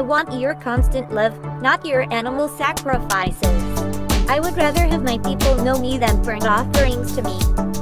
I want your constant love, not your animal sacrifices. I would rather have my people know me than bring offerings to me.